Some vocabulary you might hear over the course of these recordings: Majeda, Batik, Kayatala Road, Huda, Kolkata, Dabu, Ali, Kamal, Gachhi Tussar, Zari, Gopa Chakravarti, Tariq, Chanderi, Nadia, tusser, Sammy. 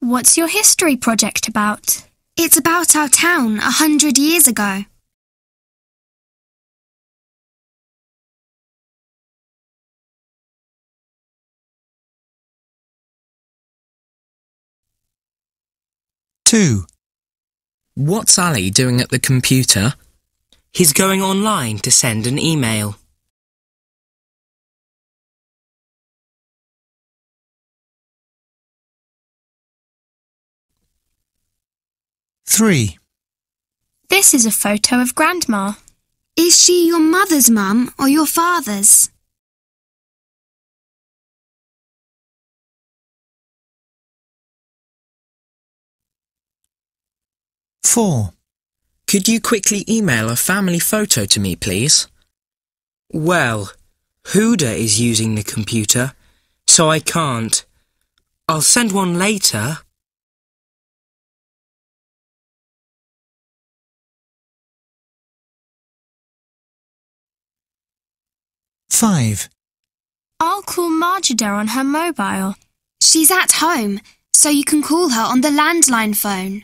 What's your history project about? It's about our town 100 years ago. Two. What's Ali doing at the computer? He's going online to send an email. Three. This is a photo of Grandma. Is she your mother's mum or your father's? Four. Could you quickly email a family photo to me, please? Well, Huda is using the computer, so I can't. I'll send one later. 5. I'll call Majeda on her mobile. She's at home, so you can call her on the landline phone.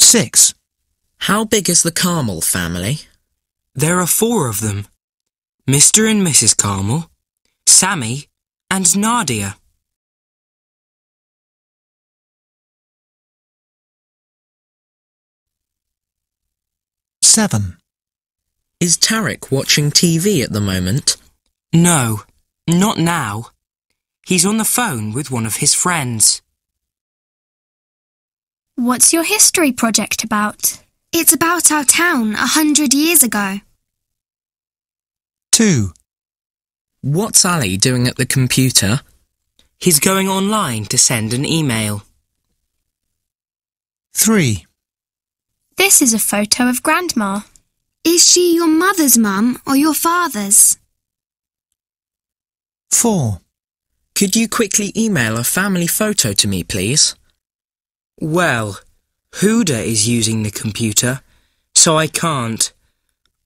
6. How big is the Kamal family? There are 4 of them. Mr. and Mrs. Kamal, Sammy and Nadia. 7. Is Tariq watching TV at the moment? No, not now. He's on the phone with one of his friends. What's your history project about? It's about our town 100 years ago. 2. What's Ali doing at the computer? He's going online to send an email. 3. This is a photo of Grandma. Is she your mother's mum or your father's? 4. Could you quickly email a family photo to me, please? Well, Huda is using the computer, so I can't.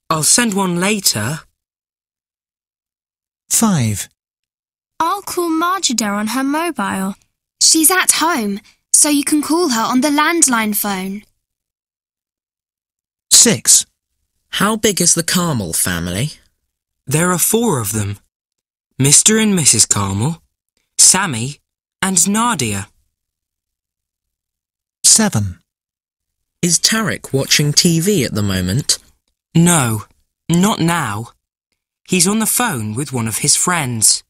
I'll send one later. 5. I'll call Majeda on her mobile. She's at home, so you can call her on the landline phone. 6. How big is the Kamal family? There are 4 of them. Mr. and Mrs. Kamal, Sammy and Nadia. 7. Is Tariq watching TV at the moment? No, not now. He's on the phone with one of his friends.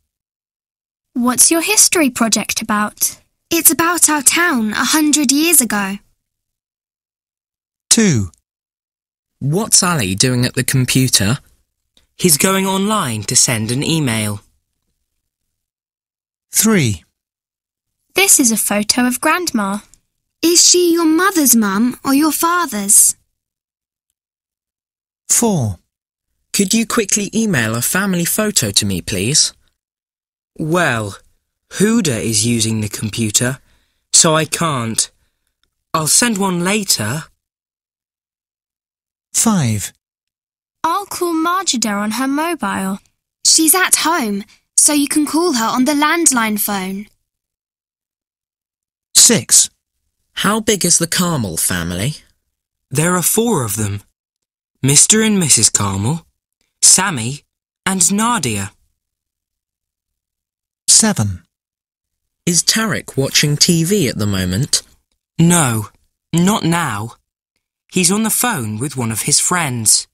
What's your history project about? It's about our town 100 years ago. 2. What's Ali doing at the computer? He's going online to send an email. 3. This is a photo of Grandma. Is she your mother's mum or your father's? 4. Could you quickly email a family photo to me, please? Well, Huda is using the computer, so I can't. I'll send one later. 5. I'll call Majeda on her mobile. She's at home, so you can call her on the landline phone. 6. How big is the Kamal family? There are 4 of them. Mr. and Mrs. Kamal, Sammy and Nadia. 7. Is Tariq watching TV at the moment? No, not now. He's on the phone with one of his friends.